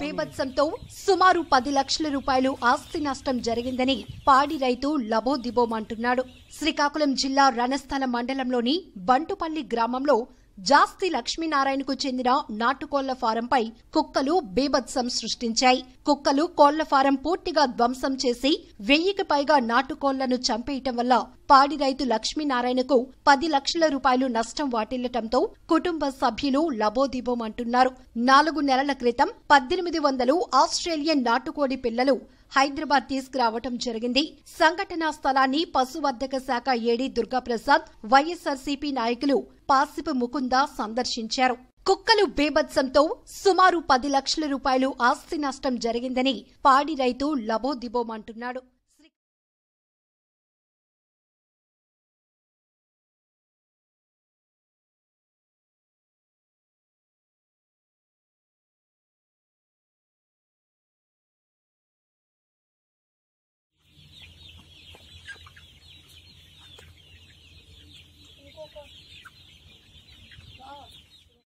బీభత్సంతో సుమారు 10 లక్షల రూపాయలు ఆస్తి నష్టం జరిగిందని పాడి రైతు లబోదిబోమంటున్నాడు. శ్రీకాకుళం జిల్లా రణస్థలం మండలంలోని బంటుపల్లి గ్రామంలో జాస్తి లక్ష్మీనారాయణకు చెందిన నాటుకోళ్ల ఫారంపై కుక్కలు బీభత్సం సృష్టించాయి. కుక్కలు కోళ్ల ఫారం పూర్తిగా ధ్వంసం చేసి 1000కి పైగా నాటుకోళ్లను చంపేయటం వల్ల పాడి రైతు లక్ష్మీనారాయణకు 10 లక్షల రూపాయలు నష్టం వాటిల్లటంతో కుటుంబ సభ్యులు లబోదిబోమంటున్నారు. 4 నెలల క్రితం 1800 ఆస్ట్రేలియన్ నాటుకోడి పిల్లలు హైదరాబాద్ తీసుకురావటం జరిగింది. సంఘటనా స్థలాన్ని పశువర్ధక శాఖ ఏడి దుర్గా ప్రసాద్, వైఎస్ఆర్సీపీ నాయకులు పాసిపు ముకుంద సందర్శించారు. కుక్కలు బీభత్సంతో సుమారు 10 లక్షల రూపాయలు ఆస్తి నష్టం జరిగిందని పాడి రైతు లబోదిబోమంటున్నాడు.